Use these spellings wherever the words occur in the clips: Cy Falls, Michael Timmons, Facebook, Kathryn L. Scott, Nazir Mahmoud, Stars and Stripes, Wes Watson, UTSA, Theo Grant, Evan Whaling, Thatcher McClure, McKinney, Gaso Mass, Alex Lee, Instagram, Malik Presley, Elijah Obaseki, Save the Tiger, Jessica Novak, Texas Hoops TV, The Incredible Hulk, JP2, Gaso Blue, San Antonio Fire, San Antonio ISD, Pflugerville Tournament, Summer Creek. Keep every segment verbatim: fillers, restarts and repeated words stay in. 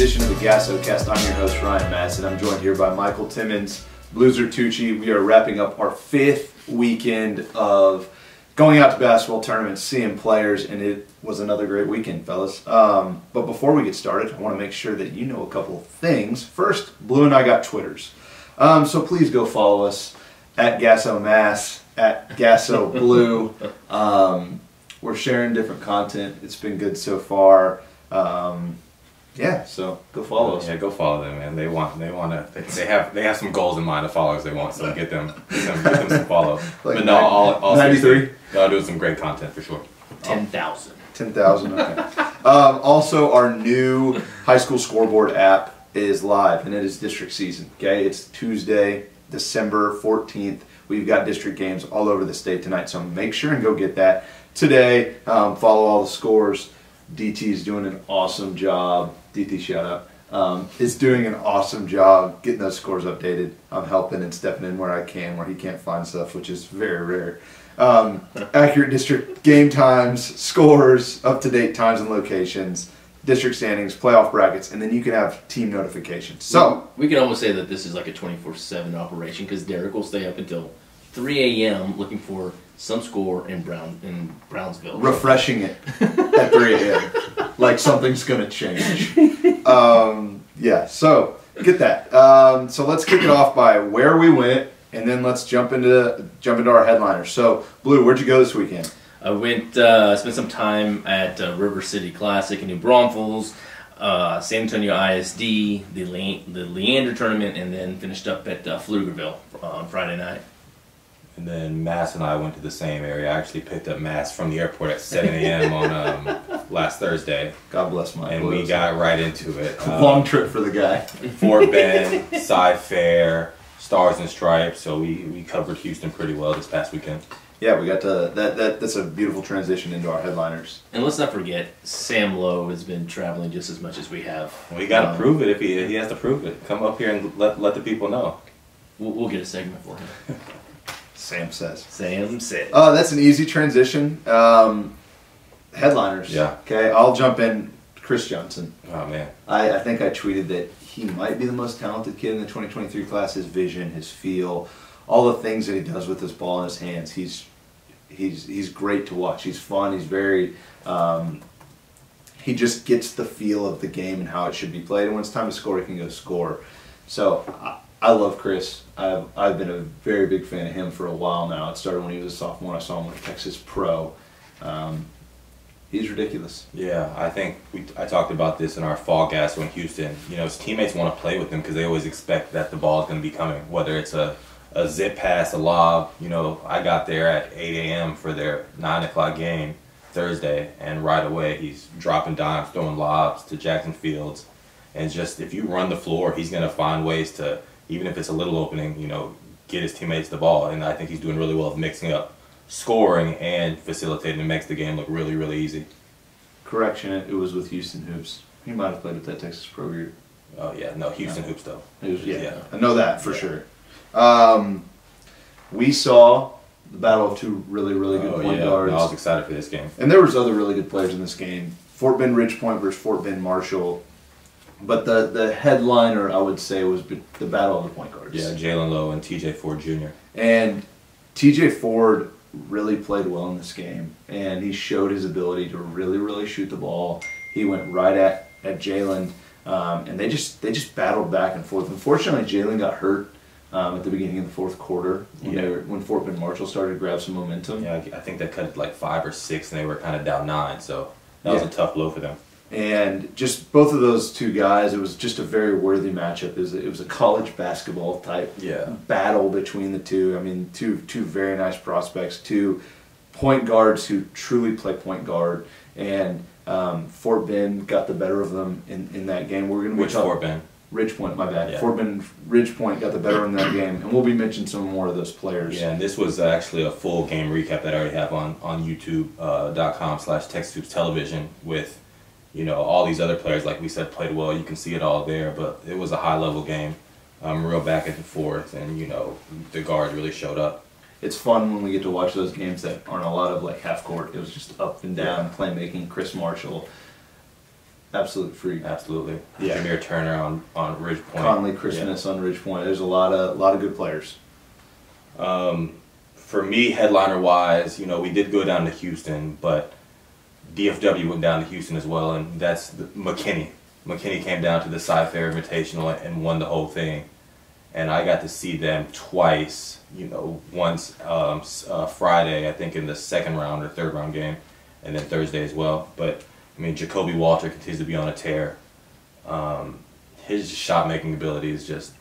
edition of the Gaso Cast. I'm your host, Ryan Mass, and I'm joined here by Michael Timmons, Blueser Tucci. We are wrapping up our fifth weekend of going out to basketball tournaments, seeing players, and it was another great weekend, fellas. Um, but before we get started, I want to make sure that you know a couple of things. First, Blue and I got Twitters. Um, so please go follow us at Gaso Mass, at Gaso Blue. Um, we're sharing different content. It's been good so far. Um, yeah, so go follow us. Yeah, go follow them, man. They want, they want to, they, they have, they have some goals in mind of followers they want. So get them, get them, get them some follows. Like but no, all, all ninety-three. Y'all doing some great content for sure. Ten thousand. Ten thousand. Okay. um, also, our new high school scoreboard app is live, and it is district season. Okay, it's Tuesday, December fourteenth. We've got district games all over the state tonight, so make sure and go get that today. Um, follow all the scores. D T is doing an awesome job. D T, shout out. Um, is doing an awesome job getting those scores updated. I'm helping and stepping in where I can, where he can't find stuff, which is very rare. Um, accurate district game times, scores, up-to-date times and locations, district standings, playoff brackets, and then you can have team notifications. So we, we can almost say that this is like a twenty-four seven operation because Derek will stay up until three A M looking for some score in Brown in Brownsville. Refreshing it at three A M like something's gonna change. Um, yeah, so get that. Um, so let's kick it off by where we went, and then let's jump into jump into our headliners. So, Blue, where'd you go this weekend? I went uh, spent some time at uh, River City Classic in New Braunfels, uh, San Antonio I S D, the Le the Leander Tournament, and then finished up at uh, Pflugerville on Friday night. And then Mass and I went to the same area. I actually picked up Mass from the airport at seven A M on um, last Thursday. God bless my. And boys. We got right into it. Um, Long trip for the guy. Fort Bend, Cy Fair, Stars and Stripes. So we, we covered Houston pretty well this past weekend. Yeah, we got to that, that. That's a beautiful transition into our headliners. And let's not forget, Sam Lowe has been traveling just as much as we have. We got to um, prove it. If he he has to prove it, come up here and let let the people know. We'll, we'll get a segment for him. Sam says. Sam says. Oh, that's an easy transition. Um, headliners. Yeah. Okay, I'll jump in. Chris Johnson. Oh, man. I, I think I tweeted that he might be the most talented kid in the twenty twenty-three class. His vision, his feel, all the things that he does with his ball in his hands. He's he's he's great to watch. He's fun. He's very... Um, he just gets the feel of the game and how it should be played. And when it's time to score, he can go score. So... I, I love Chris. I've, I've been a very big fan of him for a while now. It started when he was a sophomore. I saw him with Texas Pro. Um, he's ridiculous. Yeah, I think we, I talked about this in our fall Gaso in Houston. You know, his teammates want to play with him because they always expect that the ball is going to be coming, whether it's a, a zip pass, a lob. You know, I got there at eight A M for their nine o'clock game Thursday, and right away he's dropping dimes, throwing lobs to Jackson Fields. And just if you run the floor, he's going to find ways to – even if it's a little opening, you know, get his teammates the ball. And I think he's doing really well of mixing up scoring and facilitating. It makes the game look really, really easy. Correction, it was with Houston Hoops. He might have played with that Texas Pro group. Oh, yeah. No, Houston no. Hoops, though. It was, yeah. yeah. I know that for yeah. sure. Um, we saw the battle of two really, really good oh, point yeah. guards. No, I was excited for this game. And there was other really good players in this game. Fort Bend Ridge Point versus Fort Bend Marshall. But the, the headliner, I would say, was the battle of the point guards. Yeah, Jalen Lowe and T J Ford Junior And T J Ford really played well in this game, and he showed his ability to really, really shoot the ball. He went right at, at Jalen, um, and they just they just battled back and forth. Unfortunately, Jalen got hurt um, at the beginning of the fourth quarter when, yeah. they were, when Fort Bend Marshall started to grab some momentum. Yeah, I think they cut it like five or six, and they were kind of down nine, so that yeah. was a tough blow for them. And just both of those two guys, it was just a very worthy matchup. It was, it was a college basketball type yeah. battle between the two. I mean, two two very nice prospects, two point guards who truly play point guard. And um, Fort Bend got the better of them in, in that game. We're going to be talking Fort Bend Ridge Point, my bad. Yeah. Fort Bend Ridge Point got the better in that game, and we'll be mentioning some more of those players. Yeah, and this was actually a full game recap that I already have on on YouTube dot com slash Texas Hoops Television with. You know, all these other players, like we said, played well. You can see it all there, but it was a high-level game, um, real back and forth, and, you know, the guards really showed up. It's fun when we get to watch those games that aren't a lot of, like, half-court. It was just up and down, yeah. playmaking, Chris Marshall. absolute freak. Absolutely. Yeah. Jamir Turner on, on Ridge Point. Conley Christmas yeah. on Ridge Point. There's a lot of a lot of good players. Um, for me, headliner wise, you know, we did go down to Houston, but D F W went down to Houston as well, and that's the, McKinney. McKinney came down to the Cy Fair Invitational and won the whole thing, and I got to see them twice. You know, once um, uh, Friday, I think, in the second round or third round game, and then Thursday as well. But I mean, Jacoby Walter continues to be on a tear. Um, his shot making ability is just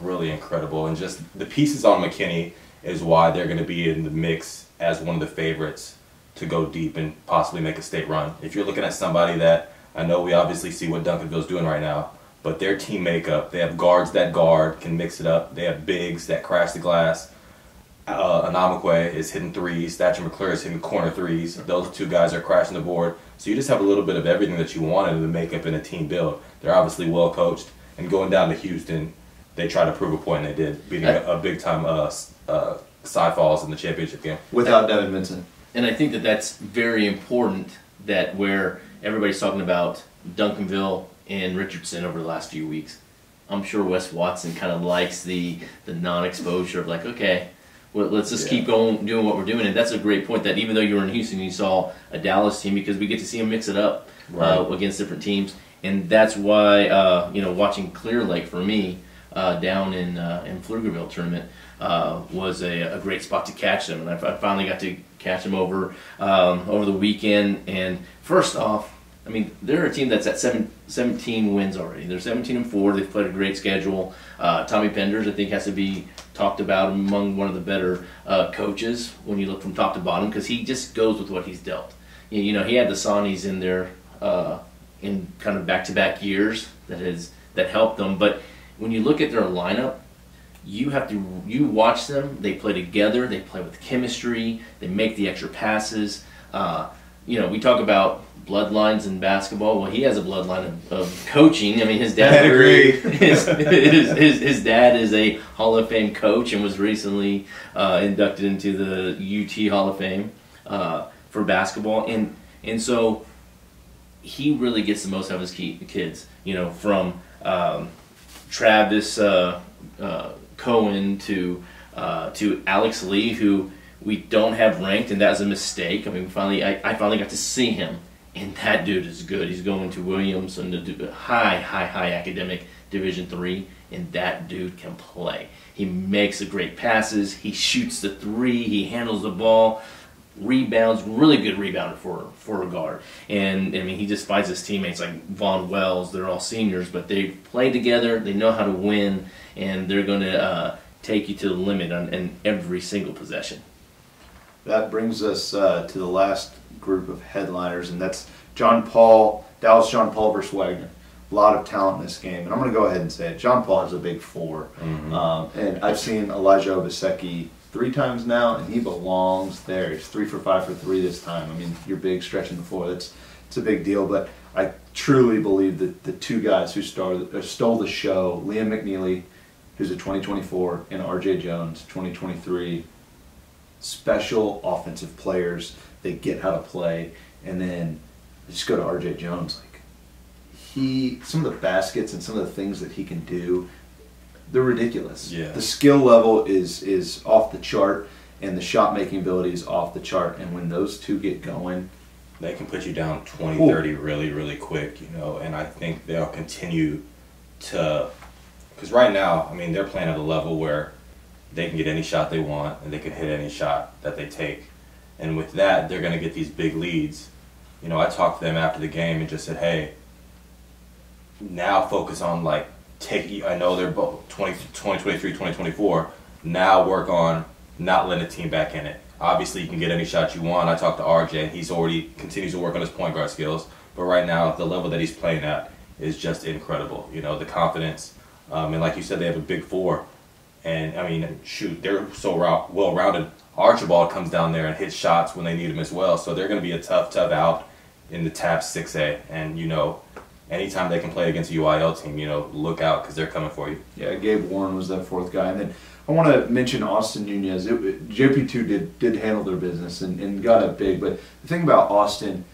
really incredible, and just the pieces on McKinney is why they're going to be in the mix as one of the favorites to go deep and possibly make a state run. If you're looking at somebody that, I know we obviously see what Duncanville's doing right now, but their team makeup, they have guards that guard, can mix it up. They have bigs that crash the glass. Uh, Anamikwe is hitting threes. Thatcher McClure is hitting corner threes. Those two guys are crashing the board. So you just have a little bit of everything that you wanted in the makeup and a team build. They're obviously well coached. And going down to Houston, they tried to prove a point, and they did, beating a, a big-time uh, uh, Cy Falls in the championship game. Without Devin Vincent. And I think that that's very important, that where everybody's talking about Duncanville and Richardson over the last few weeks. I'm sure Wes Watson kind of likes the, the non-exposure of like, okay, well, let's just yeah. keep going, doing what we're doing. And that's a great point, that even though you were in Houston, you saw a Dallas team, because we get to see them mix it up right. uh, against different teams. And that's why, uh, you know, watching Clear Lake for me uh, down in, uh, in Pflugerville tournament uh, was a, a great spot to catch them. And I, I finally got to catch them over um, over the weekend. And first off, I mean, they're a team that's at seven, seventeen wins already. They're seventeen and four. They've played a great schedule. Uh, Tommy Penders, I think, has to be talked about among one of the better uh, coaches when you look from top to bottom, because he just goes with what he's dealt. You know, he had the Sawneys in there uh, in kind of back-to-back years that has that helped them. But when you look at their lineup, you have to you watch them. They play together. They play with chemistry. They make the extra passes. Uh, you know, we talk about bloodlines in basketball. Well, he has a bloodline of, of coaching. I mean, his dad. I agree. His, his, his, his dad is a Hall of Fame coach and was recently uh, inducted into the U T Hall of Fame uh, for basketball, and and so he really gets the most out of his key, kids. You know, from um, Travis uh, uh, Cohen to uh, to Alex Lee, who we don't have ranked, and that's a mistake. I mean, finally, I, I finally got to see him. And that dude is good. He's going to Williams, and the high, high, high academic Division three, and that dude can play. He makes the great passes. He shoots the three. He handles the ball, rebounds. Really good rebounder for for a guard. And I mean, he just finds his teammates like Vaughn Wells. They're all seniors, but they play together. They know how to win, and they're going to uh, take you to the limit on in every single possession. That brings us uh, to the last group of headliners, and that's John Paul, Dallas John Paul versus Wagner. A lot of talent in this game, and I'm going to go ahead and say it. John Paul is a big four, mm-hmm. um, and I've seen Elijah Obaseki three times now, and he belongs there. He's three for five for three this time. I mean, you're big stretching the floor. That's it's a big deal, but I truly believe that the two guys who started, stole the show, Liam McNeely, who's a twenty twenty-four, and R J Jones, twenty twenty-three, special offensive players. They get how to play, and then just go to R J Jones. Like he, some of the baskets and some of the things that he can do, they're ridiculous. Yeah. The skill level is is off the chart, and the shot making ability is off the chart. And when those two get going, they can put you down twenty, thirty really, really quick. You know, and I think they'll continue to, because right now, I mean, they're playing at a level where they can get any shot they want, and they can hit any shot that they take. And with that, they're going to get these big leads. You know, I talked to them after the game and just said, hey, now focus on, like, take. I know they're both twenty twenty-three, twenty twenty-four. Now work on not letting the team back in it. Obviously, you can get any shot you want. I talked to R J, and he's already continues to work on his point guard skills. But right now, the level that he's playing at is just incredible. You know, the confidence. Um, and like you said, they have a big four. And, I mean, shoot, they're so well-rounded. Archibald comes down there and hits shots when they need him as well. So they're going to be a tough, tough out in the T A P six A. And, you know, anytime they can play against a U I L team, you know, look out because they're coming for you. Yeah, Gabe Warren was that fourth guy. And then I want to mention Austin Nunez. It, it, J P two did, did handle their business and, and got up big. But the thing about Austin,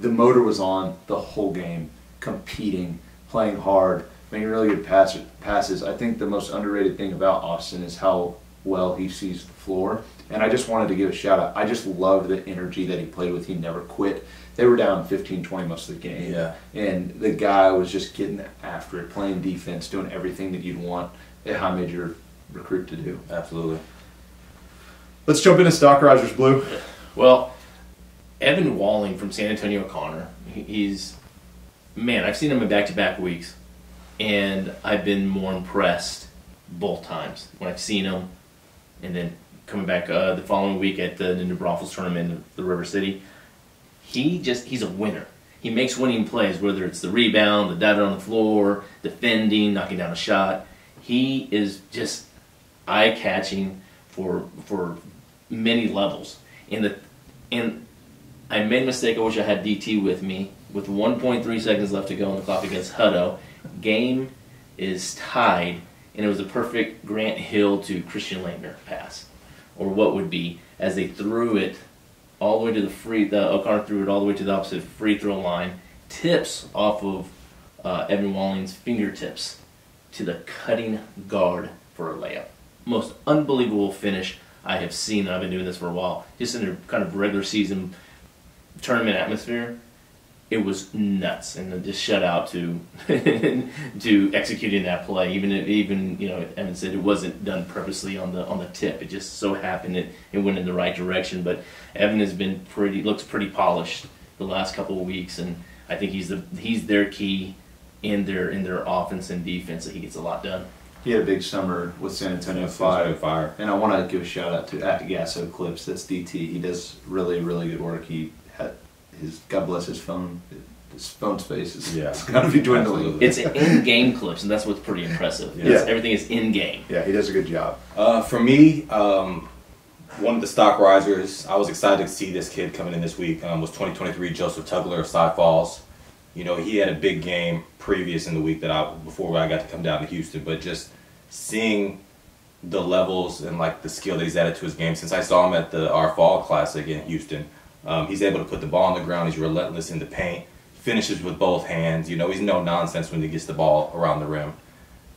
the motor was on the whole game. competing, playing hard, making really good pass, passes. I think the most underrated thing about Austin is how well he sees the floor. And I just wanted to give a shout out. I just loved the energy that he played with. He never quit. They were down fifteen twenty most of the game. Yeah. And the guy was just getting after it, playing defense, doing everything that you'd want a high major recruit to do. Absolutely. Let's jump into Stock Rogers Blue. Well, Evan Walling from San Antonio O'Connor, he's, man, I've seen him in back-to-back weeks, and I've been more impressed both times when I've seen him, and then coming back uh, the following week at the, the New Braunfels tournament in the River City. He just, he's a winner. He makes winning plays, whether it's the rebound, the dive on the floor, defending, knocking down a shot. He is just eye-catching for for many levels. And, the, and I made a mistake. I wish I had D T with me. With one point three seconds left to go on the clock against Hutto, game is tied, and it was a perfect Grant Hill to Christian Langner pass, or what would be, as they threw it all the way to the free, the O'Connor threw it all the way to the opposite free throw line, tips off of uh, Evan Walling's fingertips to the cutting guard for a layup. Most unbelievable finish I have seen, and I've been doing this for a while, just in a kind of regular season tournament atmosphere. It was nuts, and just shout out to to executing that play. Even if, even you know, Evan said it wasn't done purposely on the on the tip. It just so happened it it went in the right direction. But Evan has been pretty looks pretty polished the last couple of weeks, and I think he's the he's their key in their in their offense and defense. That he gets a lot done. He had a big summer with San Antonio Fire, Fire, and I want to give a shout out to at Gaso Clips. That's D T. He does really really good work. He had. His, God bless his phone, his phone space is yeah. It's got to be dwindling. It's in-game clips, and that's what's pretty impressive. Yeah. Yeah. Everything is in-game. Yeah, he does a good job. Uh, for me, um, one of the stock risers, I was excited to see this kid coming in this week, um, was twenty twenty-three Joseph Tugler of Cy Falls. You know, he had a big game previous in the week that I before I got to come down to Houston, but just seeing the levels and like the skill that he's added to his game since I saw him at the our Fall Classic in Houston. Um, he's able to put the ball on the ground. He's relentless in the paint. Finishes with both hands. You know, he's no nonsense when he gets the ball around the rim.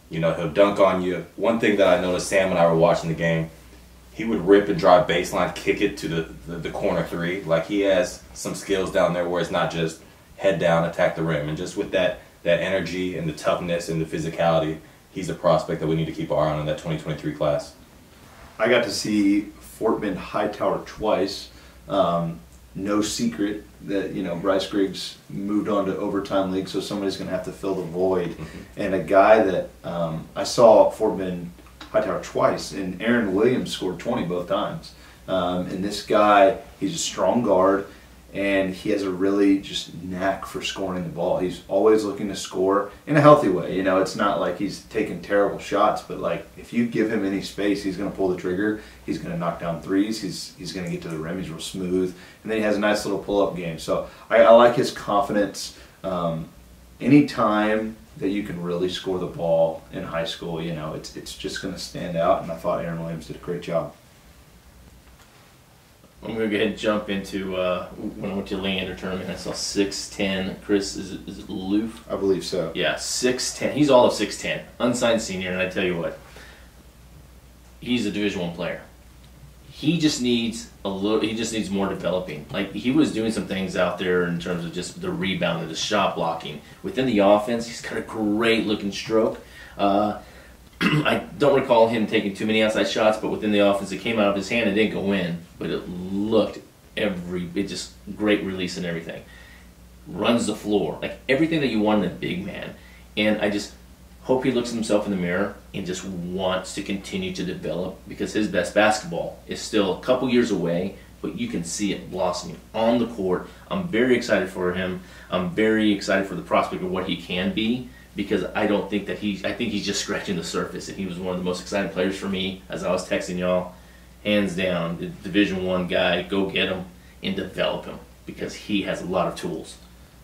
You know, he'll dunk on you. One thing that I noticed, Sam and I were watching the game, he would rip and drive baseline, kick it to the, the, the corner three. Like, he has some skills down there where it's not just head down, attack the rim. And just with that, that energy and the toughness and the physicality, he's a prospect that we need to keep our eye on in that twenty twenty-three class. I got to see Fort Bend Hightower twice. Um, No secret that, you know, Bryce Griggs moved on to overtime league, so somebody's going to have to fill the void. Mm-hmm. And a guy that um, I saw at Fort Bend Hightower twice, and Aaron Williams scored twenty both times. Um, and this guy, he's a strong guard, and he has a really just knack for scoring the ball. He's always looking to score in a healthy way. You know, it's not like he's taking terrible shots, but like if you give him any space, he's going to pull the trigger. He's going to knock down threes. He's he's going to get to the rim. He's real smooth, and then he has a nice little pull-up game. So I, I like his confidence. Um, any time that you can really score the ball in high school, you know, it's it's just going to stand out. And I thought Aaron Williams did a great job. I'm going to go ahead and jump into uh, when I went to the Leander Tournament. I saw six ten. Chris, is it, is it Loofe? I believe so. Yeah, six ten. He's all of six ten. Unsigned senior, and I tell you what, he's a Division One player. He just needs a little. He just needs more developing. Like he was doing some things out there in terms of just the rebound and the shot blocking within the offense. He's got a great looking stroke. Uh, I don't recall him taking too many outside shots, but within the offense, it came out of his hand and didn't go in. But it looked every it just great release and everything. Runs the floor like everything that you want in a big man. And I just hope he looks at himself in the mirror and just wants to continue to develop because his best basketball is still a couple years away. But you can see it blossoming on the court. I'm very excited for him. I'm very excited for the prospect of what he can be. Because I don't think that he, I think he's just scratching the surface, and he was one of the most exciting players for me. As I was texting y'all, hands down, the Division One guy. Go get him and develop him because he has a lot of tools.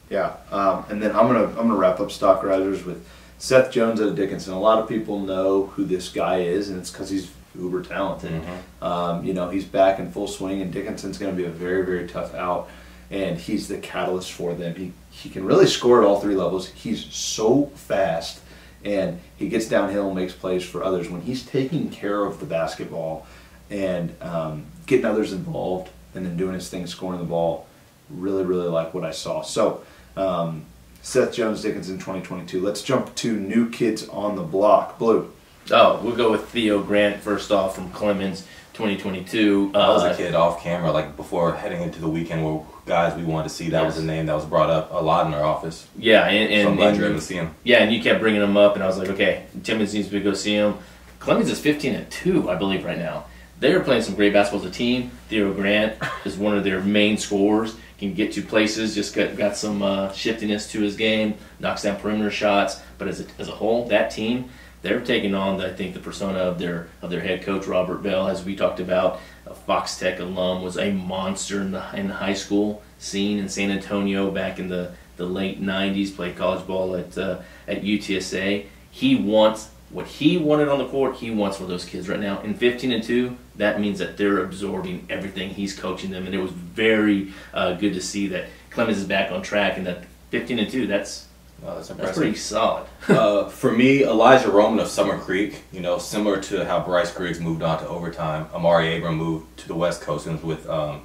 Yeah, um, and then I'm gonna I'm gonna wrap up Stock Risers with Seth Jones out of Dickinson. A lot of people know who this guy is, and it's because he's uber talented. Mm-hmm. um, you know, he's back in full swing, and Dickinson's gonna be a very very tough out. and he's the catalyst for them. He, he can really score at all three levels. He's so fast, and he gets downhill and makes plays for others. When he's taking care of the basketball and um, getting others involved and then doing his thing, scoring the ball, really, really like what I saw. So um, Seth Jones, Dickinson, twenty twenty-two. Let's jump to new kids on the block. Blue. Oh, we'll go with Theo Grant first off from Clemens, twenty twenty-two. Uh, I was a kid off camera, like before heading into the weekend, where guys we wanted to see. That yes. was a name that was brought up a lot in our office. Yeah, and, and so I'm glad you were able to see him. Yeah, and you kept bringing him up, and I was like, okay, Timmons needs to go see him. Clemens is fifteen and two, I believe, right now. They're playing some great basketball as a team. Theo Grant is one of their main scorers. Can get to places, just got, got some uh, shiftiness to his game, knocks down perimeter shots. But as a, as a whole, that team, they're taking on, the, I think, the persona of their of their head coach, Robert Bell, as we talked about. A Fox Tech alum, was a monster in the, in the high school scene in San Antonio back in the, the late nineties, played college ball at, uh, at U T S A. He wants what he wanted on the court, he wants for those kids right now. In fifteen and two, that means that they're absorbing everything he's coaching them, and it was very uh, good to see that Clemens is back on track, and that fifteen and two, that's wow, that's, that's pretty solid. uh, for me, Elijah Roman of Summer Creek, you know, similar to how Bryce Griggs moved on to overtime, Amari Abram moved to the West Coast and was with um,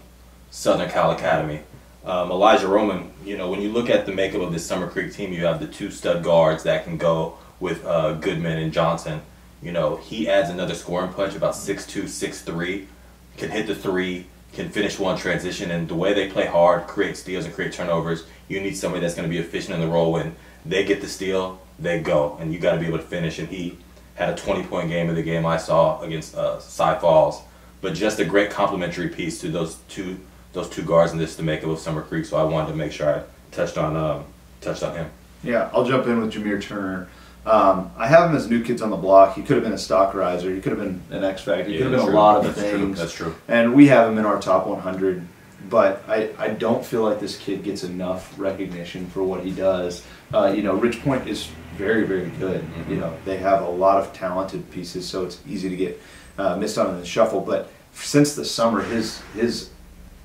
Southern Cal Academy. Um, Elijah Roman, you know, when you look at the makeup of this Summer Creek team, you have the two stud guards that can go with uh, Goodman and Johnson. You know, he adds another scoring punch, about six two, six three, can hit the three, can finish one transition, and the way they play hard, create steals and create turnovers, you need somebody that's going to be efficient in the role. When they get the steal, they go, and you got to be able to finish, and he had a twenty-point game of the game I saw against uh, Cy Falls. But just a great complementary piece to those two those two guards in this to make it with Summer Creek, so I wanted to make sure I touched on, um, touched on him. Yeah, I'll jump in with Jamir Turner. Um, I have him as new kids on the block. He could have been a stock riser. He could have been an X Factor. He yeah, could have been true. a lot of that's things. True. That's true. And we have him in our top one hundred. But I, I don't feel like this kid gets enough recognition for what he does. Uh, you know, Ridge Point is very, very good. Mm-hmm. You know, they have a lot of talented pieces, so it's easy to get uh, missed on in the shuffle. But since the summer, his his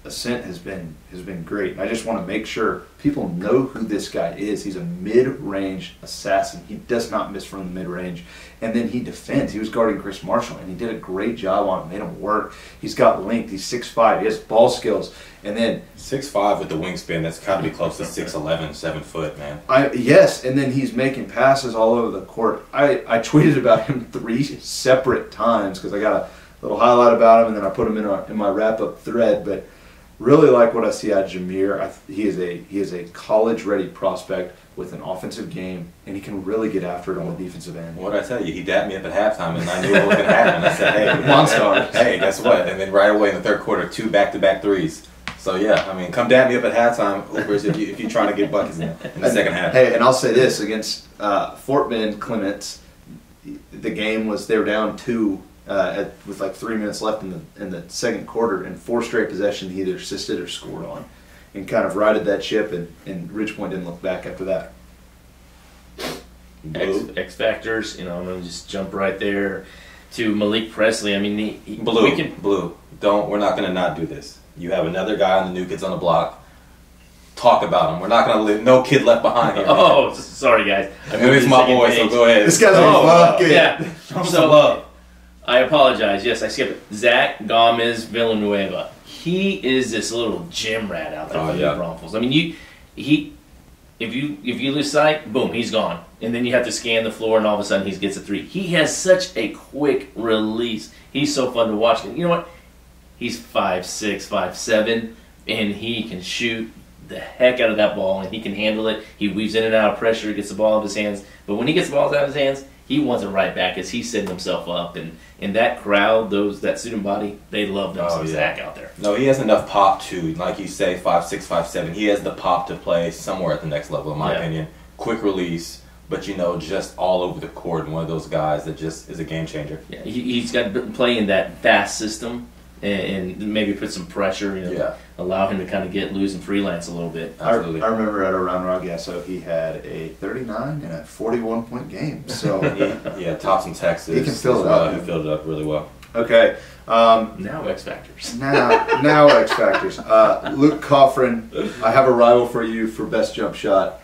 ascent has been has been great. I just want to make sure people know who this guy is. He's a mid-range assassin. He does not miss from the mid-range. And then he defends. He was guarding Chris Marshall, and he did a great job on him, made him work. He's got length. He's six five. He has ball skills. And then six five with the wingspan, that's got to be close to six eleven, seven foot, man. I, yes, and then he's making passes all over the court. I, I tweeted about him three separate times because I got a little highlight about him, and then I put him in, our, in my wrap-up thread. But really like what I see out of Jamir. I, he is a he is a college-ready prospect with an offensive game, and he can really get after it on the defensive end. What did I tell you? He dapped me up at halftime, and I knew what was going to happen. I said, hey, Monstar, hey, guess what? And then right away in the third quarter, two back-to-back threes. So, yeah, I mean, come dap me up at halftime, Ubers, if, you, if you're trying to get buckets in, in the second half. Hey, and I'll say this. Against uh, Fort Bend Clements, the game was they were down two. Uh, at, with like three minutes left in the in the second quarter, and four straight possessions he either assisted or scored on, and kind of righted that ship, and, and Ridge Point didn't look back after that. Blue. X, X Factors, you know, I'm going to just jump right there to Malik Presley. I mean, he, he, Blue, we can, Blue, don't, we're not going to not do this. You have another guy on the new kids on the block. Talk about him. We're not going to leave no kid left behind here. Oh, sorry, guys. I mean, it's my boy, so go ahead. This guy's on the block. Yeah. I'm so love. I apologize. Yes, I skipped it. Zach Gomez Villanueva. He is this little gym rat out there oh, for yeah. the Broncos. I mean, you, he, if you if you lose sight, boom, he's gone. And then you have to scan the floor, and all of a sudden he gets a three. He has such a quick release. He's so fun to watch. You know what? He's five six, five seven, and he can shoot the heck out of that ball, and he can handle it. He weaves in and out of pressure, gets the ball out of his hands. But when he gets the ball out of his hands, he wants it right back as he's setting himself up, and, and that crowd, those that student body, they love them oh, yeah. Zach out there. No, he has enough pop to, like you say, five six, five seven. He has the pop to play somewhere at the next level, in my yeah. opinion. Quick release, but you know, just all over the court, and one of those guys that just is a game changer. Yeah, he, he's got to play in that fast system, and, and maybe put some pressure. You know, yeah. allow him to kind of get loose and freelance a little bit. Absolutely. I, I remember at a Round Rock Gaso, he had a thirty-nine and a forty-one point game. So he, yeah, Thompson, Texas. He can fill it up. Well. He filled it up really well. Okay. Um, now X Factors. Now, now X Factors. Uh, Luke Coffrin, I have a rival for you for best jump shot,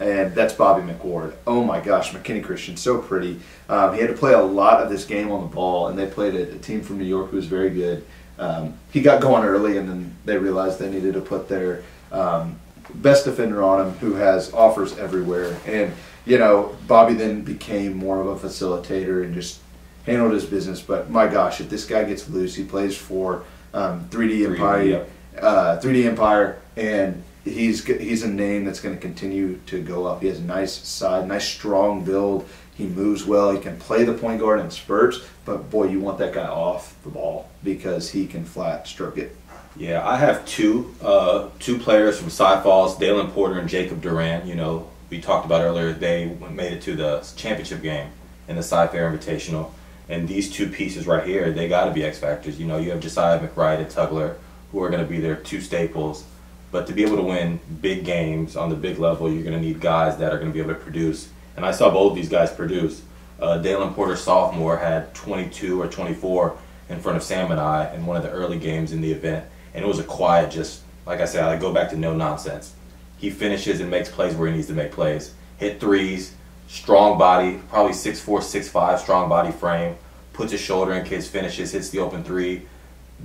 and that's Bobby McWard. Oh my gosh, McKinney Christian, so pretty. Um, he had to play a lot of this game on the ball, and they played a, a team from New York who was very good. Um, he got going early, and then they realized they needed to put their um, best defender on him, who has offers everywhere. And, you know, Bobby then became more of a facilitator and just handled his business. But, my gosh, if this guy gets loose, he plays for um, three D Empire, uh, three D Empire, and he's he's a name that's going to continue to go up. He has a nice side, nice strong build. He moves well. He can play the point guard in spurts, but, boy, you want that guy off the ball because he can flat stroke it. Yeah, I have two uh, two players from Cy Falls, Dalen Porter and Jacob Duran. You know, we talked about earlier, they made it to the championship game in the Cy Fair Invitational. And these two pieces right here, they got to be X Factors. You know, you have Josiah McBride and Tugler, who are going to be their two staples. But to be able to win big games on the big level, you're going to need guys that are going to be able to produce. And I saw both these guys produce. Uh, Dalen Porter, sophomore, had twenty-two or twenty-four in front of Sam and I in one of the early games in the event. And it was a quiet, just, like I said, I go back to no nonsense. He finishes and makes plays where he needs to make plays. Hit threes, strong body, probably six four, six five, strong body frame. Puts his shoulder in kids, finishes, hits the open three,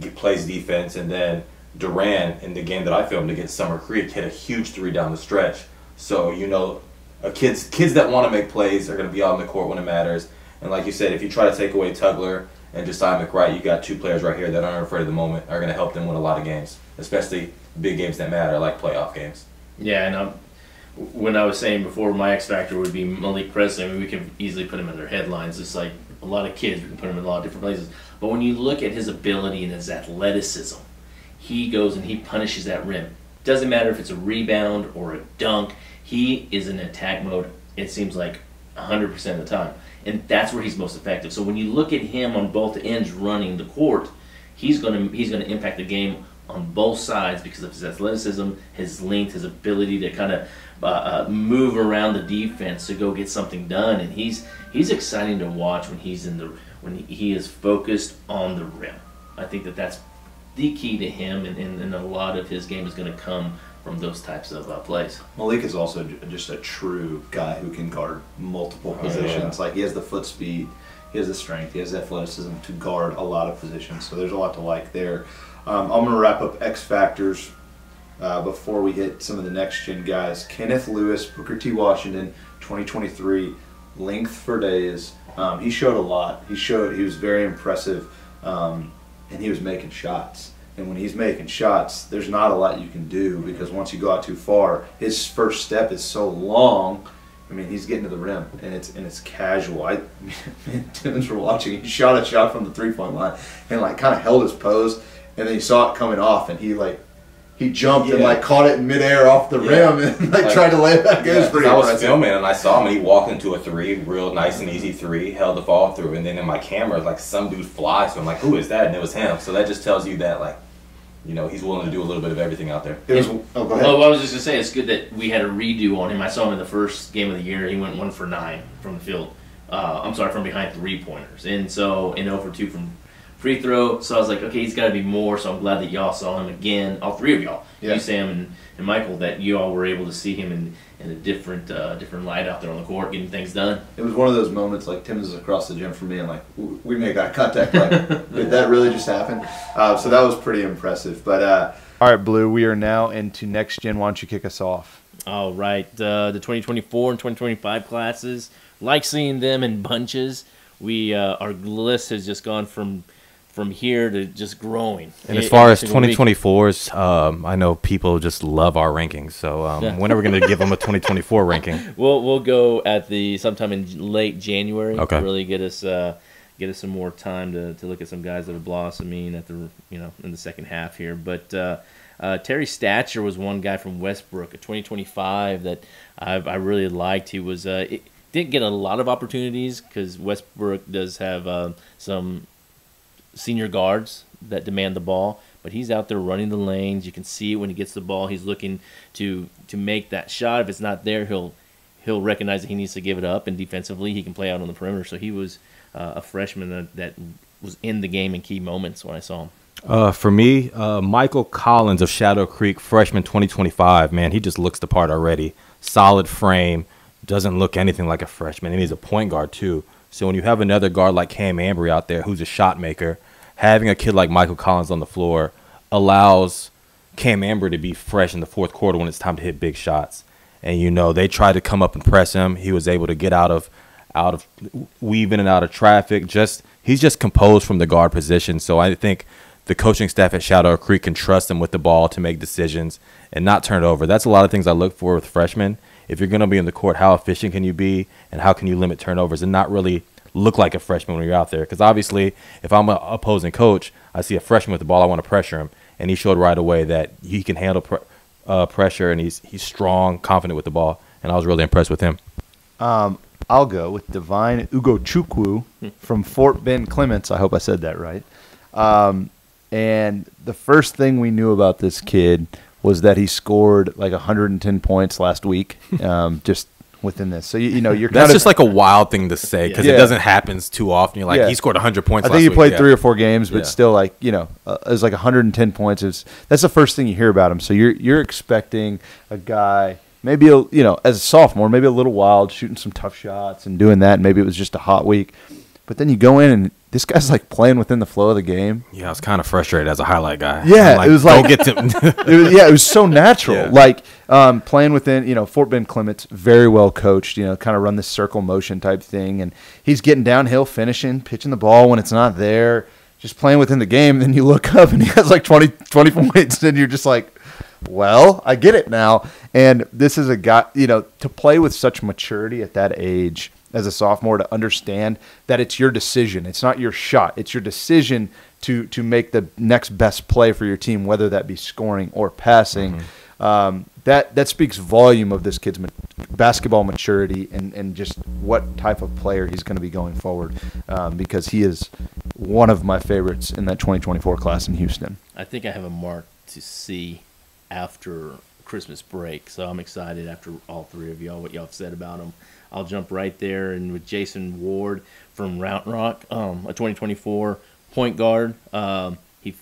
get, plays defense. And then Duran, in the game that I filmed against Summer Creek, hit a huge three down the stretch. So, you know, a kids, kids that want to make plays are going to be out on the court when it matters. And like you said, if you try to take away Tugler and Josiah McWright, you got two players right here that aren't afraid of the moment, are going to help them win a lot of games, especially big games that matter, like playoff games. Yeah, and um, when I was saying before, my X Factor would be Malik Presley. I mean, we could easily put him under headlines. It's like a lot of kids, we can put him in a lot of different places. But when you look at his ability and his athleticism, he goes and he punishes that rim. Doesn't matter if it's a rebound or a dunk, he is in attack mode, it seems like, one hundred percent of the time. And that's where he's most effective. So when you look at him on both ends running the court, he's going to he's going to impact the game on both sides because of his athleticism, his length, his ability to kind of uh, uh, move around the defense to go get something done. And he's he's exciting to watch when he's in the when he is focused on the rim. I think that that's the key to him, and, and, and a lot of his game is going to come from those types of uh, plays. Malik is also just a true guy who can guard multiple positions. Yeah. Like, he has the foot speed, he has the strength, he has the athleticism to guard a lot of positions. So there's a lot to like there. Um, I'm going to wrap up X Factors uh, before we hit some of the next gen guys. Kenneth Lewis, Booker T. Washington, twenty twenty-three, length for days. Um, he showed a lot. He showed he was very impressive, um, and he was making shots. And when he's making shots, there's not a lot you can do because once you go out too far, his first step is so long. I mean, he's getting to the rim, and it's and it's casual. I, me and Timmons were watching. He shot a shot from the three-point line and, like, kind of held his pose, and then he saw it coming off, and he, like, he jumped yeah. and, like, caught it in midair off the yeah. rim and, like, like, tried to lay it back. Yeah, it was pretty I was impressive. filming, and I saw him, and he walked into a three, real nice and easy three, held the fall through, and then in my camera, like, some dude flies, so I'm like, who is that? And it was him. So that just tells you that, like, you know, he's willing to do a little bit of everything out there. It was, oh, go ahead. Well, I was just going to say, it's good that we had a redo on him. I saw him in the first game of the year. He went one for nine from the field. Uh, I'm sorry, from behind three-pointers. And so, and zero for two from free throw. So I was like, okay, he's got to be more. So I'm glad that y'all saw him again. All three of y'all, yeah. you, Sam, and, and Michael, that you all were able to see him in, in a different uh, different light out there on the court, getting things done. It was one of those moments, like, Timmons is across the gym from me, and, like, we made eye contact. Like, did that really just happen? Uh, so that was pretty impressive. But uh, all right, Blue, we are now into next gen. Why don't you kick us off? All right, uh, the twenty twenty-four and twenty twenty-five classes, like seeing them in bunches. We uh, our list has just gone from. From here to just growing. And as far as twenty twenty-fours, um, I know people just love our rankings. So um, yeah. when are we going to give them a twenty twenty-four ranking? We'll we'll go at the sometime in late January. Okay. To really get us uh, get us some more time to, to look at some guys that are blossoming at the you know in the second half here. But uh, uh, Terry Statcher was one guy from Westbrook, a twenty twenty-five that I've, I really liked. He was uh, it didn't get a lot of opportunities because Westbrook does have uh, some. Senior guards that demand the ball, but he's out there running the lanes. You can see when he gets the ball, he's looking to to make that shot. If it's not there, he'll he'll recognize that he needs to give it up, and defensively he can play out on the perimeter. So he was uh, a freshman that, that was in the game in key moments when I saw him? Uh, for me, uh, Michael Collins of Shadow Creek, freshman twenty twenty-five. Man, he just looks the part already. Solid frame, doesn't look anything like a freshman, and he's a point guard too. So when you have another guard like Cam Ambry out there who's a shot maker, having a kid like Michael Collins on the floor allows Cam Ambry to be fresh in the fourth quarter when it's time to hit big shots. And, you know, they tried to come up and press him. He was able to get out of out of weaving and out of traffic. Just he's just composed from the guard position. So I think the coaching staff at Shadow Creek can trust him with the ball to make decisions and not turn it over. That's a lot of things I look for with freshmen. If you're going to be in the court, how efficient can you be and how can you limit turnovers and not really look like a freshman when you're out there? Because obviously if I'm an opposing coach, I see a freshman with the ball, I want to pressure him. And he showed right away that he can handle pr uh, pressure and he's, he's strong, confident with the ball. And I was really impressed with him. Um, I'll go with Divine Ugochukwu from Fort Bend Clements. I hope I said that right. Um, and the first thing we knew about this kid was that he scored like one hundred ten points last week, um, just within this. So, you, you know, you're kind That's of, just like a wild thing to say because yeah. it doesn't happen too often. You're like, yeah. he scored one hundred points I last week. I think he played yeah. three or four games, but yeah. still, like, you know, uh, it was like one hundred ten points. It's, that's the first thing you hear about him. So you're you're expecting a guy, maybe, a, you know, as a sophomore, maybe a little wild, shooting some tough shots and doing that. Maybe it was just a hot week. But then you go in and this guy's like playing within the flow of the game. Yeah, I was kind of frustrated as a highlight guy. Yeah, like, it was like get to it was, yeah, it was so natural. Yeah. Like um, playing within, you know, Fort Bend Clements, very well coached. You know, kind of run this circle motion type thing, and he's getting downhill, finishing, pitching the ball when it's not there, just playing within the game. Then you look up and he has like twenty, twenty points, and you're just like, well, I get it now. And this is a guy, you know, to play with such maturity at that age. As a sophomore, to understand that it's your decision. It's not your shot. It's your decision to to make the next best play for your team, whether that be scoring or passing. Mm-hmm. um, that that speaks volume of this kid's ma basketball maturity and, and just what type of player he's going to be going forward, um, because he is one of my favorites in that twenty twenty-four class in Houston. I think I have a mark to see after Christmas break, so I'm excited after all three of y'all, what y'all have said about him. I'll jump right there, and with Jason Ward from Round Rock, um, a twenty twenty-four point guard. Um, he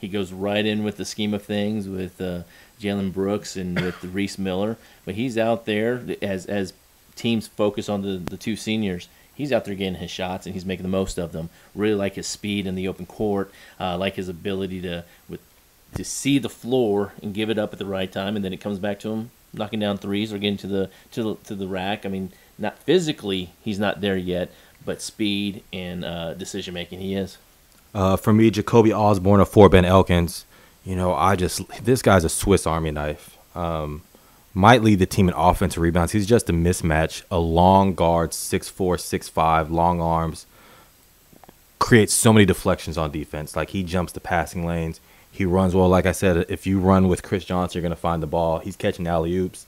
he goes right in with the scheme of things with uh, Jalen Brooks and with Reese Miller. But he's out there as as teams focus on the, the two seniors. He's out there getting his shots, and he's making the most of them. Really like his speed in the open court, uh, like his ability to with to see the floor and give it up at the right time, and then it comes back to him knocking down threes or getting to the to the, to the rack. I mean. Not physically, he's not there yet, but speed and uh, decision-making, he is. Uh, for me, Jacoby Osborne of Fort Bend Elkins, you know, I just – this guy's a Swiss Army knife. Um, might lead the team in offensive rebounds. He's just a mismatch, a long guard, six four, six five, long arms, creates so many deflections on defense. Like, he jumps the passing lanes. He runs well. Like I said, if you run with Chris Johnson, you're going to find the ball. He's catching alley-oops.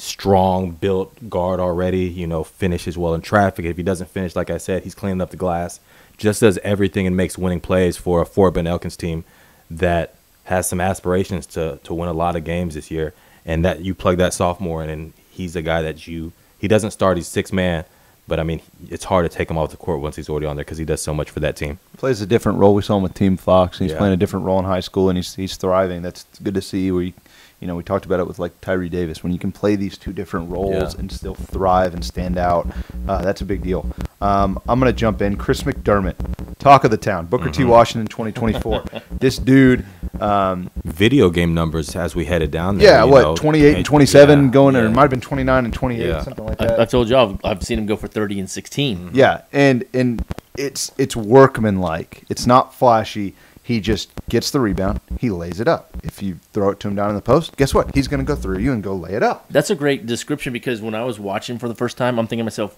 Strong built guard already, you know, finishes well in traffic. If he doesn't finish, like I said, he's cleaning up the glass, just does everything and makes winning plays for a Fort Bend Elkins team that has some aspirations to to win a lot of games this year. And that you plug that sophomore in and he's a guy that you, he doesn't start, he's six man, but I mean, it's hard to take him off the court once he's already on there because he does so much for that team. Plays a different role. We saw him with Team Fox, and he's yeah. playing a different role in high school, and he's, he's thriving. That's good to see. Where you, You know, we talked about it with, like, Tyree Davis. When you can play these two different roles yeah. and still thrive and stand out, uh, that's a big deal. Um, I'm going to jump in. Chris McDermott, talk of the town, Booker mm-hmm. T. Washington twenty twenty-four. This dude. Um, Video game numbers as we headed down there. Yeah, what, know, twenty-eight and twenty-seven yeah, going, yeah. or it might have been twenty-nine and twenty-eight, yeah. something like that. I, I told y'all I've, I've seen him go for thirty and sixteen. Mm-hmm. Yeah, and, and it's, it's workmanlike. It's not flashy. He just gets the rebound. He lays it up. If you throw it to him down in the post, guess what? He's going to go through you and go lay it up. That's a great description, because when I was watching for the first time, I'm thinking to myself,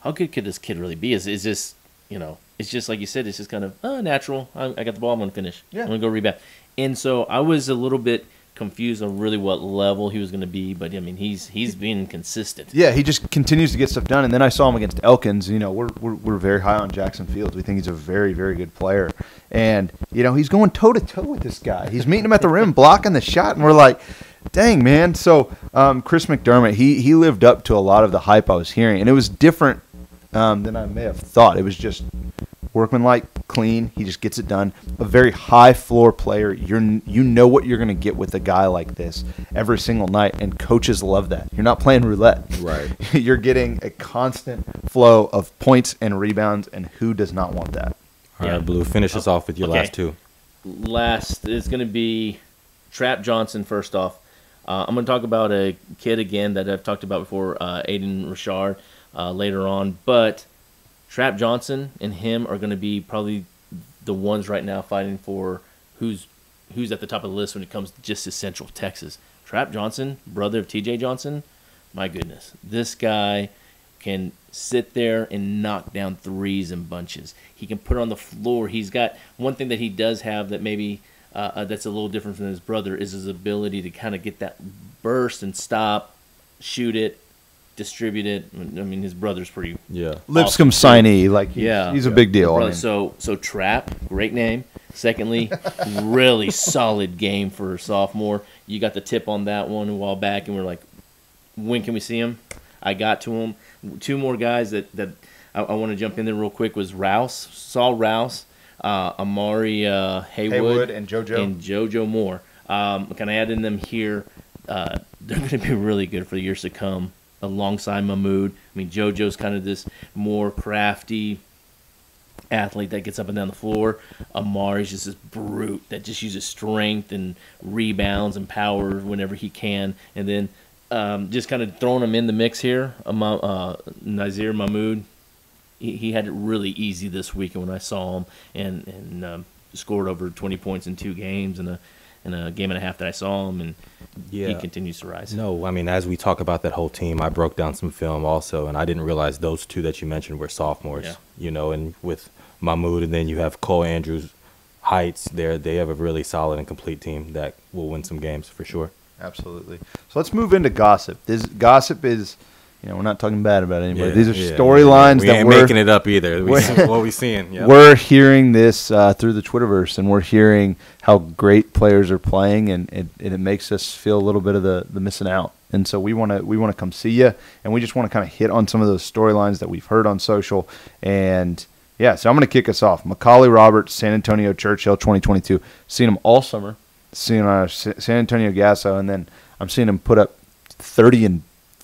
how good could this kid really be? Is is this, you know, it's just like you said, it's just kind of oh, natural. I, I got the ball. I'm going to finish. Yeah. I'm going to go rebound. And so I was a little bit confused on really what level he was going to be, but I mean he's he's being consistent. Yeah, he just continues to get stuff done. And then I saw him against Elkins. You know, we're we're, we're very high on Jackson Fields. We think he's a very very good player, and you know he's going toe to toe with this guy. He's meeting him at the rim, blocking the shot, and we're like, dang man. So um, Chris McDermott, he he lived up to a lot of the hype I was hearing, and it was different um, than I may have thought. It was just workmanlike, clean. He just gets it done. A very high floor player. You're you know what you're going to get with a guy like this every single night, and coaches love that. You're not playing roulette. Right. You're getting a constant flow of points and rebounds, and who does not want that? All right, yeah. Blue, finish us oh, off with your okay. last two. Last is going to be Trap Johnson first off. Uh, I'm going to talk about a kid again that I've talked about before, uh, Aiden Richard, uh, later on. But Trap Johnson and him are going to be probably the ones right now fighting for who's who's at the top of the list when it comes to just to Central Texas. Trap Johnson, brother of T J Johnson, my goodness. This guy can sit there and knock down threes and bunches. He can put it on the floor. He's got one thing that he does have that maybe – Uh, that's a little different from his brother, is his ability to kind of get that burst and stop, shoot it, distribute it. I mean, his brother's pretty yeah. Lipscomb awesome. Signee, like he's, yeah, he's a yeah. big deal. Brother, I mean. So so Trap, great name. Secondly, really solid game for a sophomore. You got the tip on that one a while back, and we we're like, when can we see him? I got to him. Two more guys that that I, I want to jump in there real quick was Rouse, Saul Rouse. Uh, Amari uh, Haywood, Haywood and JoJo and JoJo Moore. Um, can I add in them here? Uh, they're going to be really good for the years to come alongside Mahmoud. I mean, JoJo's kind of this more crafty athlete that gets up and down the floor. Amari's just this brute that just uses strength and rebounds and power whenever he can. And then um, just kind of throwing him in the mix here, um, uh, Nazir Mahmoud. He had it really easy this week when I saw him, and and um, scored over twenty points in two games and a in a game and a half that I saw him, and yeah. he continues to rise. No, I mean, as we talk about that whole team, I broke down some film also, and I didn't realize those two that you mentioned were sophomores. Yeah. You know, and with Mahmoud, and then you have Cole Andrews, Heights. There, they have a really solid and complete team that will win some games for sure. Absolutely. So let's move into gossip. This gossip is. You know, we're not talking bad about anybody. Yeah, These are yeah, storylines we that ain't we're making it up either. We see what we seeing. Yep. We're hearing this uh, through the Twitterverse, and we're hearing how great players are playing, and it, and it makes us feel a little bit of the, the missing out. And so we want to we want to come see you, and we just want to kind of hit on some of those storylines that we've heard on social. And yeah, so I'm going to kick us off. Macaulay Roberts, San Antonio Churchill, twenty twenty-two. Seen him all summer. Seen him on San Antonio Gaso, and then I'm seeing him put up thirty and.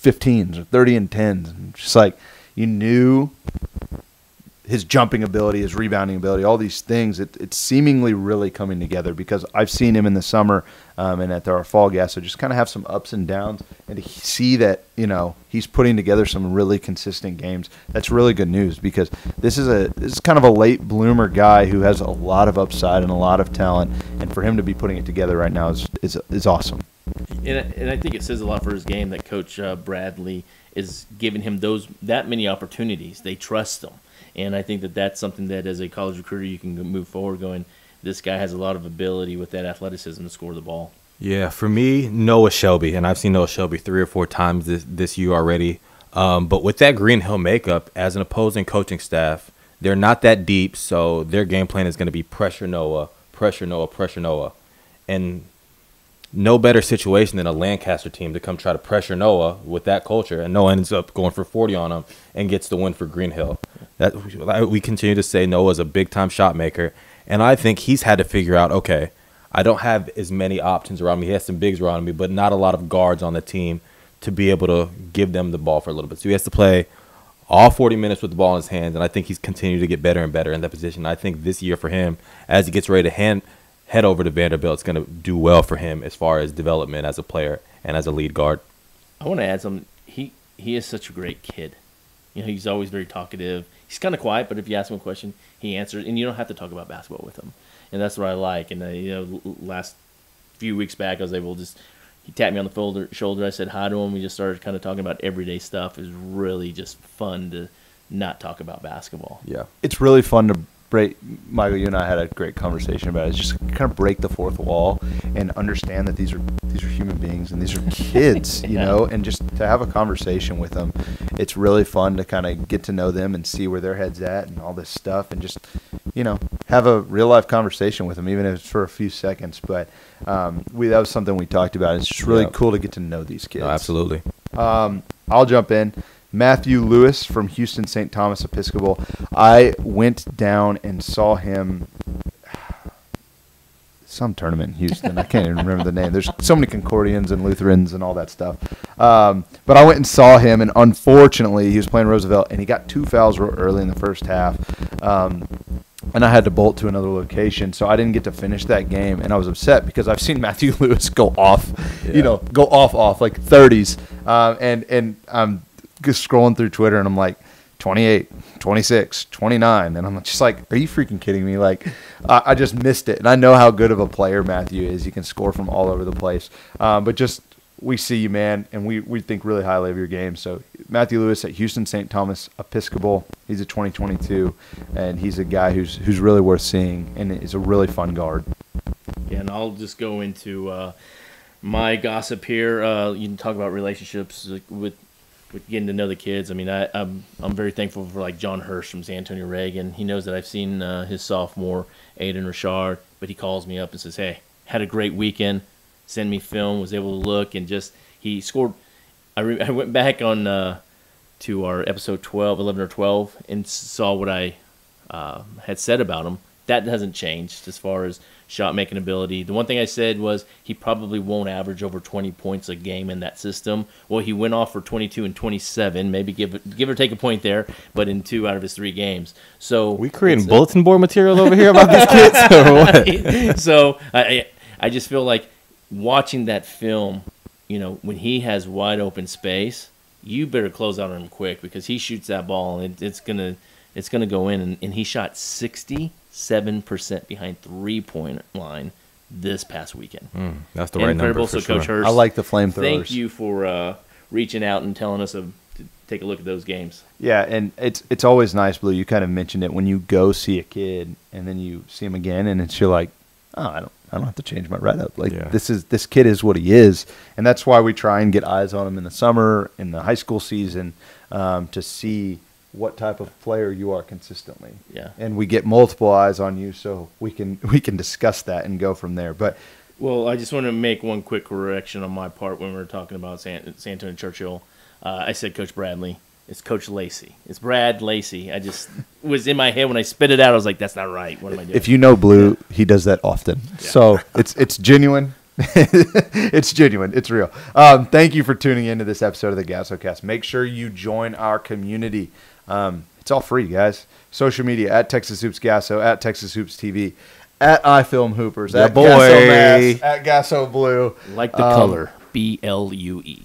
fifteens or thirty and tens, and just like you knew his jumping ability, his rebounding ability, all these things, it, it's seemingly really coming together, because I've seen him in the summer um, and at our fall gas, so just kind of have some ups and downs, and to see that, you know, he's putting together some really consistent games, that's really good news, because this is a this is kind of a late bloomer guy who has a lot of upside and a lot of talent, and for him to be putting it together right now is is, is awesome. And, and I think it says a lot for his game that Coach uh, Bradley is giving him those that many opportunities. They trust him. And I think that that's something that as a college recruiter you can move forward going, this guy has a lot of ability with that athleticism to score the ball. Yeah, for me, Noah Shelby, and I've seen Noah Shelby three or four times this, this year already. Um, but with that Green Hill makeup, as an opposing coaching staff, they're not that deep, so their game plan is going to be pressure Noah, pressure Noah, pressure Noah. And – no better situation than a Lancaster team to come try to pressure Noah with that culture, and Noah ends up going for forty on him and gets the win for Green Hill. That, we continue to say Noah's a big-time shot maker, and I think he's had to figure out, okay, I don't have as many options around me. He has some bigs around me, but not a lot of guards on the team to be able to give them the ball for a little bit. So he has to play all forty minutes with the ball in his hands, and I think he's continued to get better and better in that position. I think this year for him, as he gets ready to hand – head over to Vanderbilt, it's going to do well for him as far as development as a player and as a lead guard. I want to add something. He he is such a great kid. You know, he's always very talkative. He's kind of quiet, but if you ask him a question, he answers, and you don't have to talk about basketball with him. And that's what I like. And, uh, you know, last few weeks back, I was able to just – he tapped me on the folder, shoulder. I said hi to him. We just started kind of talking about everyday stuff. It was really just fun to not talk about basketball. Yeah. It's really fun to – Break, Michael, you and I had a great conversation about it. It's just kind of break the fourth wall and understand that these are these are human beings and these are kids, you yeah. know, and just to have a conversation with them. It's really fun to kind of get to know them and see where their head's at and all this stuff, and just, you know, have a real-life conversation with them, even if it's for a few seconds. But um, we that was something we talked about. It's just really yeah. cool to get to know these kids. No, absolutely. Um, I'll jump in. Matthew Lewis from Houston Saint Thomas Episcopal. I went down and saw him some tournament in Houston. I can't even remember the name. There's so many Concordians and Lutherans and all that stuff. Um, but I went and saw him, and unfortunately he was playing Roosevelt, and he got two fouls real early in the first half. Um, and I had to bolt to another location, so I didn't get to finish that game. And I was upset because I've seen Matthew Lewis go off, yeah. you know, go off, off, like thirties. Um, and, and I'm just scrolling through Twitter, and I'm like, twenty-eight, twenty-six, twenty-nine, and I'm just like, are you freaking kidding me? Like, I, I just missed it, and I know how good of a player Matthew is. He can score from all over the place, um, but just we see you, man, and we, we think really highly of your game. So Matthew Lewis at Houston Saint Thomas Episcopal, he's a twenty twenty-two, and he's a guy who's who's really worth seeing, and is a really fun guard. Yeah, and I'll just go into uh, my gossip here. Uh, you can talk about relationships with – With getting to know the kids. I mean, I, I'm I'm very thankful for like John Hirsch from San Antonio Reagan. He knows that I've seen uh, his sophomore Aiden Richard, but he calls me up and says, "Hey, had a great weekend. Send me film. Was able to look and just he scored." I re, I went back on uh, to our episode twelve, eleven or twelve, and saw what I uh, had said about him. That hasn't changed as far as shot making ability. The one thing I said was he probably won't average over twenty points a game in that system. Well, he went off for twenty-two and twenty-seven, maybe give give or take a point there, but in two out of his three games. So we creating bulletin board material over here about these kids. Or what? So I I just feel like watching that film, you know, when he has wide open space, you better close out on him quick because he shoots that ball and it, it's gonna it's gonna go in. And, and he shot sixty. Seven percent behind three-point line this past weekend. Mm, that's the right Incredible. number for so sure. Coach Hurst, I like the flamethrowers. Thank you for uh, reaching out and telling us a, to take a look at those games. Yeah, and it's it's always nice, Blue. You kind of mentioned it when you go see a kid and then you see him again, and it's you're like, oh, I don't, I don't have to change my write-up. Like yeah. this is this kid is what he is, and that's why we try and get eyes on him in the summer, in the high school season, um, to see what type of player you are consistently. Yeah. And we get multiple eyes on you, so we can we can discuss that and go from there. But well, I just want to make one quick correction on my part when we were talking about San, San Antonio Churchill. Uh, I said Coach Bradley. It's Coach Lacey. It's Brad Lacey. I just was in my head when I spit it out. I was like, that's not right. What am I doing? If you know Blue, yeah. he does that often. Yeah. So it's it's genuine. It's genuine. It's real. Um, thank you for tuning into this episode of the GasoCast. Make sure you join our community. Um, it's all free, guys. Social media at Texas Hoops Gaso, at Texas Hoops T V, at iFilm Hoopers, yeah, at boy. Gaso Mass, at Gaso Blue. Like the um, color, B L U E.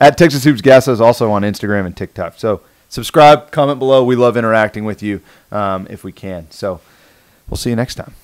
At Texas Hoops Gaso is also on Instagram and TikTok. So subscribe, comment below. We love interacting with you um, if we can. So we'll see you next time.